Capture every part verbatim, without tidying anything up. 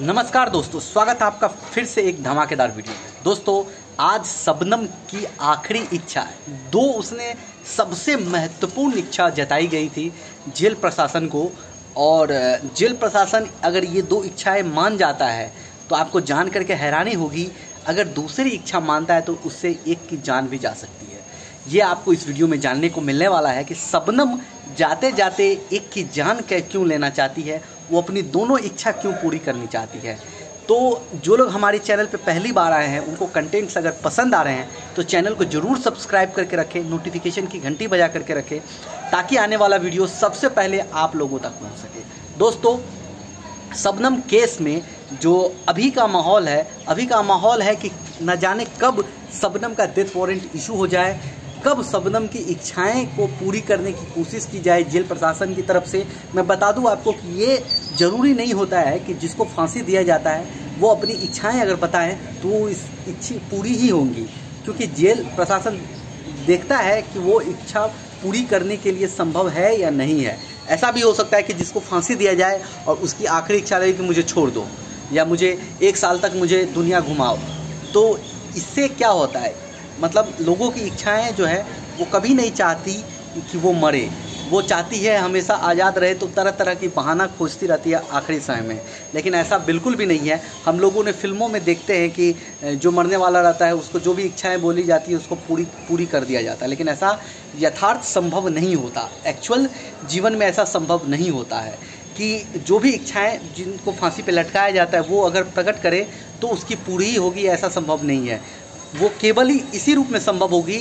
नमस्कार दोस्तों, स्वागत है आपका फिर से एक धमाकेदार वीडियो में। दोस्तों, आज शबनम की आखिरी इच्छा है। दो उसने सबसे महत्वपूर्ण इच्छा जताई गई थी जेल प्रशासन को, और जेल प्रशासन अगर ये दो इच्छाएं मान जाता है तो आपको जान करके हैरानी होगी। अगर दूसरी इच्छा मानता है तो उससे एक की जान भी जा सकती है। ये आपको इस वीडियो में जानने को मिलने वाला है कि शबनम जाते जाते एक की जान क्यों लेना चाहती है, वो अपनी दोनों इच्छा क्यों पूरी करनी चाहती है। तो जो लोग हमारे चैनल पे पहली बार आए हैं, उनको कंटेंट्स अगर पसंद आ रहे हैं तो चैनल को ज़रूर सब्सक्राइब करके रखें, नोटिफिकेशन की घंटी बजा करके रखें, ताकि आने वाला वीडियो सबसे पहले आप लोगों तक पहुंच सके। दोस्तों, शबनम केस में जो अभी का माहौल है, अभी का माहौल है कि न जाने कब शबनम का डेथ वारंट इशू हो जाए, कब शबनम की इच्छाएं को पूरी करने की कोशिश की जाए जेल प्रशासन की तरफ से। मैं बता दूं आपको कि ये ज़रूरी नहीं होता है कि जिसको फांसी दिया जाता है वो अपनी इच्छाएं अगर बताएं तो वो इस इच्छा पूरी ही होंगी, क्योंकि जेल प्रशासन देखता है कि वो इच्छा पूरी करने के लिए संभव है या नहीं है। ऐसा भी हो सकता है कि जिसको फांसी दिया जाए और उसकी आखिरी इच्छा रहे कि मुझे छोड़ दो या मुझे एक साल तक मुझे दुनिया घुमाओ। तो इससे क्या होता है, मतलब लोगों की इच्छाएं जो है वो कभी नहीं चाहती कि वो मरे, वो चाहती है हमेशा आज़ाद रहे, तो तरह तरह की बहाना खोजती रहती है आखिरी समय में। लेकिन ऐसा बिल्कुल भी नहीं है। हम लोगों ने फिल्मों में देखते हैं कि जो मरने वाला रहता है उसको जो भी इच्छाएं बोली जाती है उसको पूरी पूरी कर दिया जाता है, लेकिन ऐसा यथार्थ संभव नहीं होता। एक्चुअल जीवन में ऐसा संभव नहीं होता है कि जो भी इच्छाएं जिनको फांसी पर लटकाया जाता है वो अगर प्रकट करे तो उसकी पूरी ही होगी, ऐसा संभव नहीं है। वो केवल ही इसी रूप में संभव होगी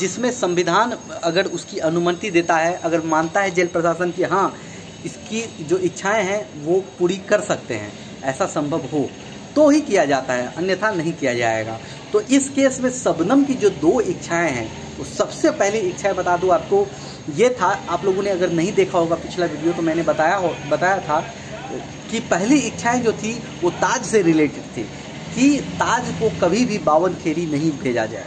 जिसमें संविधान अगर उसकी अनुमति देता है, अगर मानता है जेल प्रशासन कि हाँ इसकी जो इच्छाएं हैं वो पूरी कर सकते हैं, ऐसा संभव हो तो ही किया जाता है, अन्यथा नहीं किया जाएगा। तो इस केस में शबनम की जो दो इच्छाएं हैं, वो सबसे पहली इच्छाएं बता दूं आपको, ये था, आप लोगों ने अगर नहीं देखा होगा पिछला वीडियो तो मैंने बताया हो बताया था कि पहली इच्छाएँ जो थी वो ताज से रिलेटेड थी कि ताज को कभी भी बावनखेड़ी नहीं भेजा जाए,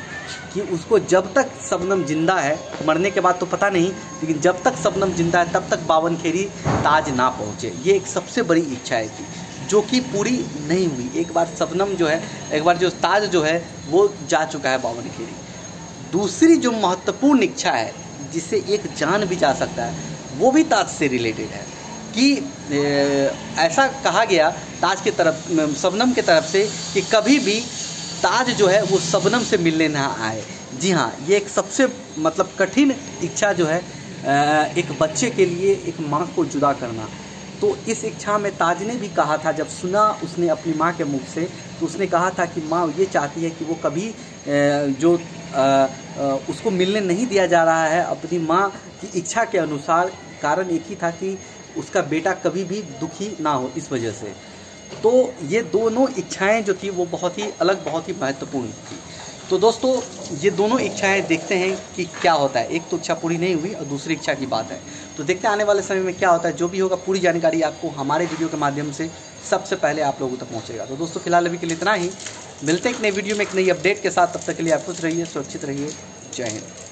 कि उसको जब तक शबनम जिंदा है, मरने के बाद तो पता नहीं, लेकिन जब तक शबनम जिंदा है तब तक बावनखेड़ी ताज ना पहुँचे। ये एक सबसे बड़ी इच्छा थी जो कि पूरी नहीं हुई। एक बार शबनम जो है, एक बार जो ताज जो है वो जा चुका है बावनखेड़ी। दूसरी जो महत्वपूर्ण इच्छा है जिससे एक जान भी जा सकता है, वो भी ताज से रिलेटेड है कि ऐसा कहा गया ताज के तरफ शबनम के तरफ से कि कभी भी ताज जो है वो शबनम से मिलने ना आए। जी हाँ, ये एक सबसे मतलब कठिन इच्छा जो है एक बच्चे के लिए, एक माँ को जुदा करना। तो इस इच्छा में ताज ने भी कहा था, जब सुना उसने अपनी माँ के मुख से तो उसने कहा था कि माँ ये चाहती है कि वो कभी जो उसको मिलने नहीं दिया जा रहा है, अपनी माँ की इच्छा के अनुसार, कारण एक ही था कि उसका बेटा कभी भी दुखी ना हो, इस वजह से। तो ये दोनों इच्छाएं जो थी वो बहुत ही अलग, बहुत ही महत्वपूर्ण थी। तो दोस्तों, ये दोनों इच्छाएं देखते हैं कि क्या होता है। एक तो इच्छा पूरी नहीं हुई और दूसरी इच्छा की बात है, तो देखते हैं आने वाले समय में क्या होता है। जो भी होगा पूरी जानकारी आपको हमारे वीडियो के माध्यम से सबसे पहले आप लोगों तक पहुँचेगा। तो दोस्तों, फिलहाल अभी के लिए इतना ही। मिलते हैं एक नए वीडियो में एक नई अपडेट के साथ। तब तक के लिए आप खुश रहिए, सुरक्षित रहिए। जय हिंद।